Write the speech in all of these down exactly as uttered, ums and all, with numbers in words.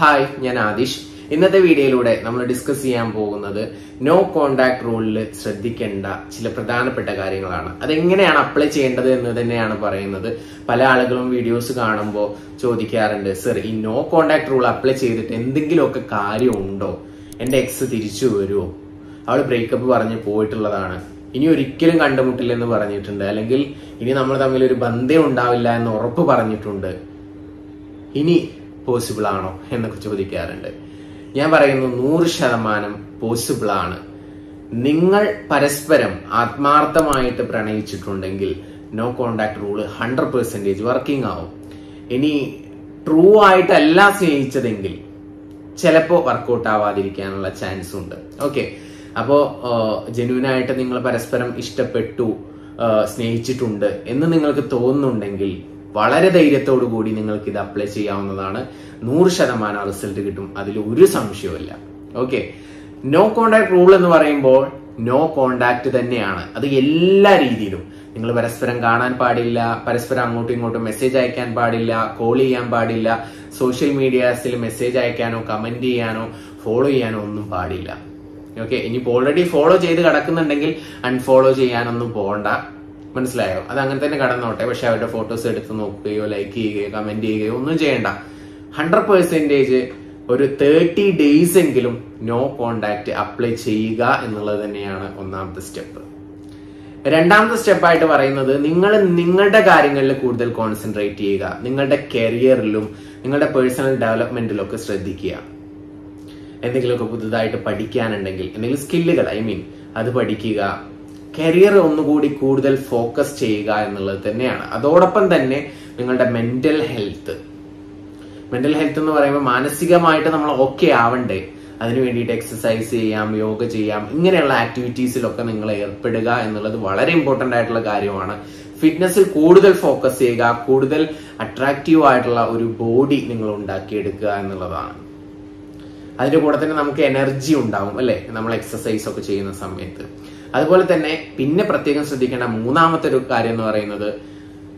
Hi, ഞാൻ ആദിഷ്. ഇന്നത്തെ വീഡിയോയിലൂടെ നമ്മൾ ഡിസ്കസ് ചെയ്യാൻ പോകുന്നത് നോ കോണ്ടാക്ട് റൂളിൽ ശ്രദ്ധിക്കേണ്ട ചില പ്രധാനപ്പെട്ട കാര്യങ്ങളാണ്. അതെങ്ങനെയാണ് അപ്ലൈ ചെയ്യേണ്ടത് എന്ന് തന്നെയാണ് പറയുന്നത്. പല ആളുകളും വീഡിയോസ് കാണുമ്പോൾ ചോദിക്കാറുണ്ട്, സർ ഈ നോ കോണ്ടാക്ട് റൂൾ അപ്ലൈ ചെയ്തിട്ട് എന്തെങ്കിലുമൊക്കെ കാര്യമുണ്ടോ? എൻ്റെ എക്സ് തിരിച്ചു വരുമോ? അവൾ ബ്രേക്കപ്പ് പറഞ്ഞ് പോയിട്ടുള്ളതാണ്, ഇനി ഒരിക്കലും കണ്ടുമുട്ടില്ലെന്ന് പറഞ്ഞിട്ടുണ്ട്, അല്ലെങ്കിൽ ഇനി നമ്മൾ തമ്മിൽ ഒരു ബന്ധം ഉണ്ടാവില്ല എന്ന് ഉറപ്പ് പറഞ്ഞിട്ടുണ്ട്, ഇനി പോസിബിൾ ആണോ എന്നൊക്കെ ചോദിക്കാറുണ്ട്. ഞാൻ പറയുന്നു, നൂറ് ശതമാനം പോസിബിൾ ആണ്. നിങ്ങൾ പരസ്പരം ആത്മാർത്ഥമായിട്ട് പ്രണയിച്ചിട്ടുണ്ടെങ്കിൽ no contact rule hundred percentage working ആവും. ഇനി ട്രൂ ആയിട്ടല്ല സ്നേഹിച്ചതെങ്കിൽ ചിലപ്പോൾ വർക്കൗട്ട് ആവാതിരിക്കാനുള്ള ചാൻസ് ഉണ്ട്. ഓക്കെ, അപ്പോൾ ജെന്യൂനായിട്ട് നിങ്ങൾ പരസ്പരം ഇഷ്ടപ്പെട്ടു, സ്നേഹിച്ചിട്ടുണ്ട് എന്ന് നിങ്ങൾക്ക് തോന്നുന്നുണ്ടെങ്കിൽ വളരെ ധൈര്യത്തോടു കൂടി നിങ്ങൾക്ക് ഇത് അപ്ലൈ ചെയ്യാവുന്നതാണ്. നൂറ് ശതമാനം റിസൾട്ട് കിട്ടും, അതിൽ ഒരു സംശയവുമില്ല. ഓക്കെ, നോ കോണ്ടാക്ട് റൂൾ എന്ന് പറയുമ്പോൾ നോ കോണ്ടാക്ട് തന്നെയാണ്. അത് എല്ലാ രീതിയിലും, നിങ്ങൾ പരസ്പരം കാണാൻ പാടില്ല, പരസ്പരം അങ്ങോട്ടും ഇങ്ങോട്ടും മെസ്സേജ് അയക്കാൻ പാടില്ല, കോൾ ചെയ്യാൻ പാടില്ല, സോഷ്യൽ മീഡിയാസിൽ മെസ്സേജ് അയക്കാനോ കമന്റ് ചെയ്യാനോ ഫോളോ ചെയ്യാനോ ഒന്നും പാടില്ല. ഓക്കെ, ഇനിയിപ്പോൾ ഓൾറെഡി ഫോളോ ചെയ്ത് കിടക്കുന്നുണ്ടെങ്കിൽ അൺഫോളോ ചെയ്യാനൊന്നും പോകണ്ട. മനസ്സിലായോ? അത് അങ്ങനെ തന്നെ കടന്നോട്ടെ, പക്ഷെ അവരുടെ ഫോട്ടോസ് എടുത്ത് നോക്കുകയോ ലൈക്ക് ചെയ്യുകയോ കമന്റ് ചെയ്യുകയോ ഒന്നും ചെയ്യണ്ട. ഹൺഡ്രഡ് പെർസെൻറ്റേജ് ഒരു തേർട്ടി ഡേയ്സ് എങ്കിലും നോ കോണ്ടാക്ട് അപ്ലൈ ചെയ്യുക എന്നുള്ളത് തന്നെയാണ് ഒന്നാമത്തെ സ്റ്റെപ്പ്. രണ്ടാമത്തെ സ്റ്റെപ്പായിട്ട് പറയുന്നത്, നിങ്ങൾ നിങ്ങളുടെ കാര്യങ്ങളിൽ കൂടുതൽ കോൺസെൻട്രേറ്റ് ചെയ്യുക. നിങ്ങളുടെ കരിയറിലും നിങ്ങളുടെ പേഴ്സണൽ ഡെവലപ്മെന്റിലും ഒക്കെ ശ്രദ്ധിക്കുക. എന്തെങ്കിലുമൊക്കെ പുതുതായിട്ട് പഠിക്കാനുണ്ടെങ്കിൽ എന്തെങ്കിലും സ്കില്ലുകൾ, ഐ മീൻ അത് പഠിക്കുക. കരിയർ ഒന്നുകൂടി കൂടുതൽ ഫോക്കസ് ചെയ്യുക എന്നുള്ളത് തന്നെയാണ്. അതോടൊപ്പം തന്നെ നിങ്ങളുടെ മെന്റൽ ഹെൽത്ത്. മെന്റൽ ഹെൽത്ത് എന്ന് പറയുമ്പോൾ മാനസികമായിട്ട് നമ്മൾ ഓക്കെ ആവണ്ടേ, അതിനു വേണ്ടിയിട്ട് എക്സസൈസ് ചെയ്യാം, യോഗ ചെയ്യാം, ഇങ്ങനെയുള്ള ആക്ടിവിറ്റീസിലൊക്കെ നിങ്ങൾ ഏർപ്പെടുക എന്നുള്ളത് വളരെ ഇമ്പോർട്ടൻ്റ് ആയിട്ടുള്ള കാര്യമാണ്. ഫിറ്റ്നസ്സിൽ കൂടുതൽ ഫോക്കസ് ചെയ്യുക, കൂടുതൽ അട്രാക്റ്റീവ് ആയിട്ടുള്ള ഒരു ബോഡി നിങ്ങൾ ഉണ്ടാക്കിയെടുക്കുക എന്നുള്ളതാണ്. അതിൻ്റെ കൂടെ തന്നെ നമുക്ക് എനർജി ഉണ്ടാവും അല്ലേ, നമ്മൾ എക്സസൈസ് ഒക്കെ ചെയ്യുന്ന സമയത്ത്. അതുപോലെ തന്നെ പിന്നെ പ്രത്യേകം ശ്രദ്ധിക്കേണ്ട മൂന്നാമത്തെ ഒരു കാര്യം എന്ന് പറയുന്നത്,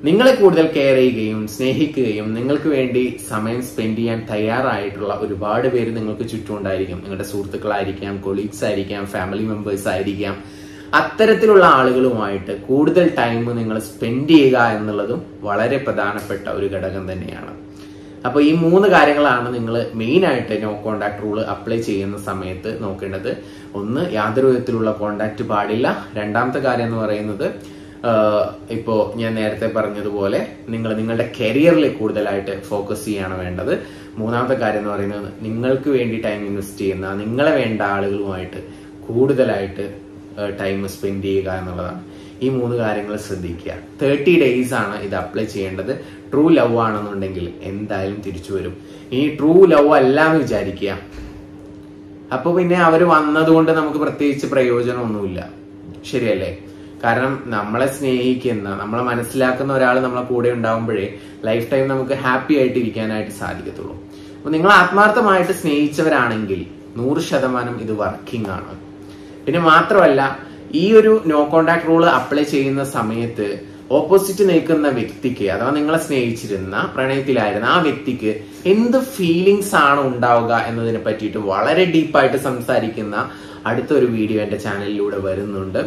നിങ്ങളെ കൂടുതൽ കെയർ ചെയ്യുകയും സ്നേഹിക്കുകയും നിങ്ങൾക്ക് വേണ്ടി സമയം സ്പെൻഡ് ചെയ്യാൻ തയ്യാറായിട്ടുള്ള ഒരുപാട് പേര് നിങ്ങൾക്ക് ചുറ്റുമുണ്ടായിരിക്കും. നിങ്ങളുടെ സുഹൃത്തുക്കളായിരിക്കാം, കൊളീഗ്സ് ആയിരിക്കാം, ഫാമിലി മെമ്പേഴ്സ് ആയിരിക്കാം. അത്തരത്തിലുള്ള ആളുകളുമായിട്ട് കൂടുതൽ ടൈം നിങ്ങൾ സ്പെൻഡ് ചെയ്യുക എന്നുള്ളതും വളരെ പ്രധാനപ്പെട്ട ഒരു ഘടകം തന്നെയാണ്. അപ്പോൾ ഈ മൂന്ന് കാര്യങ്ങളാണ് നിങ്ങൾ മെയിനായിട്ട് നോ കോണ്ടാക്ട് റൂൾ അപ്ലൈ ചെയ്യുന്ന സമയത്ത് നോക്കേണ്ടത്. ഒന്ന്, യാതൊരു വിധത്തിലുള്ള കോണ്ടാക്ട് പാടില്ല. രണ്ടാമത്തെ കാര്യം എന്ന് പറയുന്നത്, ഇപ്പോൾ ഞാൻ നേരത്തെ പറഞ്ഞതുപോലെ നിങ്ങൾ നിങ്ങളുടെ കരിയറിൽ കൂടുതലായിട്ട് ഫോക്കസ് ചെയ്യാണ് വേണ്ടത്. മൂന്നാമത്തെ കാര്യം എന്ന് പറയുന്നത്, നിങ്ങൾക്ക് വേണ്ടി ടൈം ഇൻവെസ്റ്റ് ചെയ്യുന്ന, നിങ്ങളെ വേണ്ട ആളുകളുമായിട്ട് കൂടുതലായിട്ട് ടൈം സ്പെൻഡ് ചെയ്യുക എന്നുള്ളതാണ്. ഈ മൂന്ന് കാര്യങ്ങൾ ശ്രദ്ധിക്കുക. തേർട്ടി ഡേയ്സ് ആണ് ഇത് അപ്ലൈ ചെയ്യേണ്ടത്. ട്രൂ ലവ് ആണെന്നുണ്ടെങ്കിൽ എന്തായാലും തിരിച്ചു വരും. ഇനി ട്രൂ ലവ് അല്ല എന്ന് വിചാരിക്കുക, അപ്പൊ പിന്നെ അവർ വന്നതുകൊണ്ട് നമുക്ക് പ്രത്യേകിച്ച് പ്രയോജനമൊന്നുമില്ല. ശരിയല്ലേ? കാരണം നമ്മളെ സ്നേഹിക്കുന്ന, നമ്മളെ മനസ്സിലാക്കുന്ന ഒരാൾ നമ്മളെ കൂടെ ഉണ്ടാവുമ്പോഴേ ലൈഫ് ടൈം നമുക്ക് ഹാപ്പി ആയിട്ട് ഇരിക്കാനായിട്ട് സാധിക്കത്തുള്ളൂ. അപ്പൊ നിങ്ങൾ ആത്മാർത്ഥമായിട്ട് സ്നേഹിച്ചവരാണെങ്കിൽ നൂറ് ശതമാനം ഇത് വർക്കിംഗ് ആണ്. പിന്നെ മാത്രമല്ല, ഈ ഒരു നോ കോണ്ടാക്ട് റൂള് അപ്ലൈ ചെയ്യുന്ന സമയത്ത് ഓപ്പോസിറ്റ് നിൽക്കുന്ന വ്യക്തിക്ക്, അഥവാ നിങ്ങളെ സ്നേഹിച്ചിരുന്ന, പ്രണയത്തിലായിരുന്ന ആ വ്യക്തിക്ക് എന്ത് ഫീലിങ്സ് ആണ് ഉണ്ടാവുക എന്നതിനെ പറ്റിയിട്ട് വളരെ ഡീപ്പായിട്ട് സംസാരിക്കുന്ന അടുത്തൊരു വീഡിയോ എൻ്റെ ചാനലിലൂടെ വരുന്നുണ്ട്.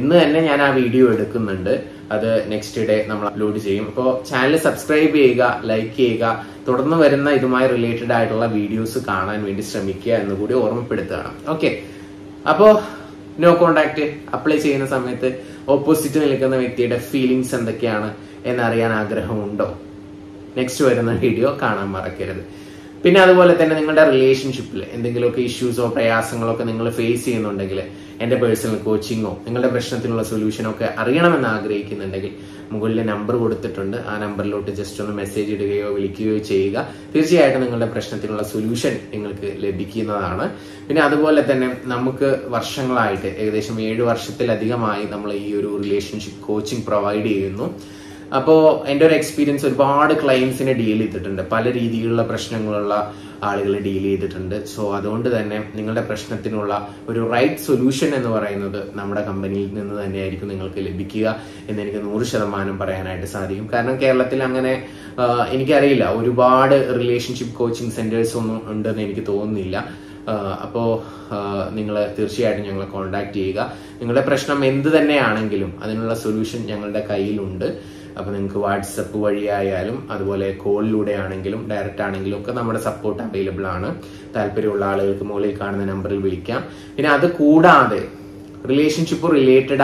ഇന്ന് തന്നെ ഞാൻ ആ വീഡിയോ എടുക്കുന്നുണ്ട്, അത് നെക്സ്റ്റ് ഡേ നമ്മൾ അപ്ലോഡ് ചെയ്യും. അപ്പോൾ ചാനൽ സബ്സ്ക്രൈബ് ചെയ്യുക, ലൈക്ക് ചെയ്യുക, തുടർന്ന് വരുന്ന ഇതുമായി റിലേറ്റഡ് ആയിട്ടുള്ള വീഡിയോസ് കാണാൻ വേണ്ടി ശ്രമിക്കുക എന്നുകൂടി ഓർമ്മപ്പെടുത്തുകയാണ്. ഓക്കെ, അപ്പോൾ നോ കോണ്ടാക്ട് അപ്ലൈ ചെയ്യുന്ന സമയത്ത് ഓപ്പോസിറ്റ് നിൽക്കുന്ന വ്യക്തിയുടെ ഫീലിങ്സ് എന്തൊക്കെയാണ് എന്നറിയാൻ ആഗ്രഹമുണ്ടോ? നെക്സ്റ്റ് വരുന്ന വീഡിയോ കാണാൻ മറക്കരുത്. പിന്നെ അതുപോലെ തന്നെ നിങ്ങളുടെ റിലേഷൻഷിപ്പിൽ എന്തെങ്കിലുമൊക്കെ ഇഷ്യൂസോ പ്രയാസങ്ങളൊക്കെ നിങ്ങൾ ഫേസ് ചെയ്യുന്നുണ്ടെങ്കിൽ, എൻ്റെ പേഴ്സണൽ കോച്ചിങ്ങോ നിങ്ങളുടെ പ്രശ്നത്തിനുള്ള സൊല്യൂഷനോ ഒക്കെ അറിയണമെന്ന് ആഗ്രഹിക്കുന്നുണ്ടെങ്കിൽ മുകളിൽ നമ്പർ കൊടുത്തിട്ടുണ്ട്, ആ നമ്പറിലോട്ട് ജസ്റ്റ് ഒന്ന് മെസ്സേജ് ഇടുകയോ വിളിക്കുകയോ ചെയ്യുക. തീർച്ചയായിട്ടും നിങ്ങളുടെ പ്രശ്നത്തിനുള്ള സൊല്യൂഷൻ നിങ്ങൾക്ക് ലഭിക്കുന്നതാണ്. പിന്നെ അതുപോലെ തന്നെ നമുക്ക് വർഷങ്ങളായിട്ട്, ഏകദേശം ഏഴ് വർഷത്തിലധികമായി നമ്മൾ ഈ ഒരു റിലേഷൻഷിപ്പ് കോച്ചിങ് പ്രൊവൈഡ് ചെയ്യുന്നു. So, I experience with a lot of clients in a deal with it and the Palaridi Prashangula, Article deal with it and so that's the Ningle Prashnatinula, but right solution and the Namada company in the Narikangal Bikia, and then you can Urshaman and Paranatasadim. Karna Kerlatilangane, in Karela, you bad relationship coaching centers under Nikitoni. So, you can contact us. You can ask the solution. You can ask WhatsApp, call, direct our support available. You can the number. You can relationship related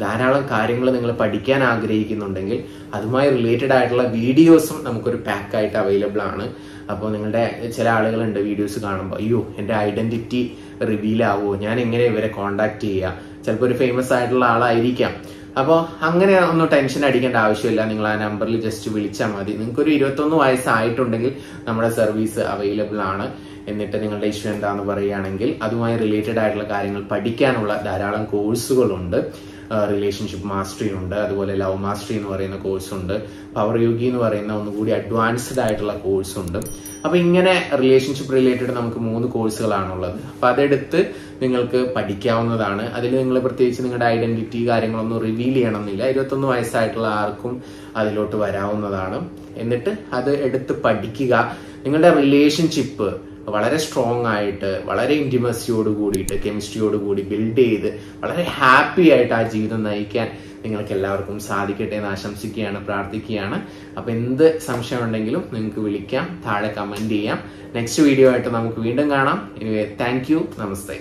ധാരാളം കാര്യങ്ങൾ നിങ്ങൾ പഠിക്കാൻ ആഗ്രഹിക്കുന്നുണ്ടെങ്കിൽ അതുമായി related ആയിട്ടുള്ള വീഡിയോസും നമുക്ക് ഒരു പാക്ക് ആയിട്ട് അവൈലബിൾ ആണ് അപ്പോൾ നിങ്ങളുടെ ചില ആളുകൾ ഉണ്ട് വീഡിയോസ് കാണുമ്പോൾ അയ്യോ എൻ്റെ ഐഡന്റിറ്റി റിവീൽ ആവോ ഞാൻ എങ്ങനെ ഇവരെ कांटेक्ट ചെയ്യാ ചിലപ്പോൾ ഒരു ഫേമസ് ആയിട്ടുള്ള ആളായിരിക്കാം അപ്പോൾ അങ്ങനെ ഒന്നും ടെൻഷൻ അടിക്കേണ്ട ആവശ്യമില്ല നിങ്ങൾ ആ നമ്പറിൽ ജസ്റ്റ് വിളിച്ചാൽ മതി നിങ്ങൾക്ക് ഒരു ഇരുപത്തൊന്ന് വയസ്സ് ആയിട്ടുണ്ടെങ്കിൽ നമ്മുടെ സർവീസ് അവൈലബിൾ ആണ് എന്നിട്ട് നിങ്ങളുടെ ഇഷ്യൂ എന്താണെന്ന് പറയുകയാണെങ്കിൽ അതുമായി റിലേറ്റഡ് ആയിട്ടുള്ള കാര്യങ്ങൾ പഠിക്കാനുള്ള ധാരാളം കോഴ്സുകൾ ഉണ്ട് Uh, relationship mastery and love mastery and course and power yogi and advanced diet course and relationship related courses adeduthu ningalku padikkavunnadana adil ningal prathyekichu ningade identity karyangalonnu reveal cheyanamilla ഇരുപത്തൊന്ന് vayassayittulla aarkum adilottu varavunnadana ennittu adu eduthu padikkuka ningalde relationship വളരെ strong ആയിട്ട് വളരെ ഇന്റിമസിയോട് കൂടിയിട്ട് കെമിസ്ട്രിയോട് കൂടി build ചെയ്ത് വളരെ happy ആയിട്ട് ആ ജീവിതം നയിക്കാൻ നിങ്ങൾക്ക് എല്ലാവർക്കും സാധിക്കട്ടെ എന്ന് ആശംസിക്കുകയാണ് പ്രാർത്ഥിക്കുകയാണ് അപ്പോൾ എന്ത് സംശയം ഉണ്ടെങ്കിലും നിങ്ങൾക്ക് വിളിക്കാം താഴെ കമന്റ് ചെയ്യാം നെക്സ്റ്റ് വീഡിയോ ആയിട്ട് നമുക്ക് വീണ്ടും കാണാം എനിവേ താങ്ക്യൂ നമസ്തേ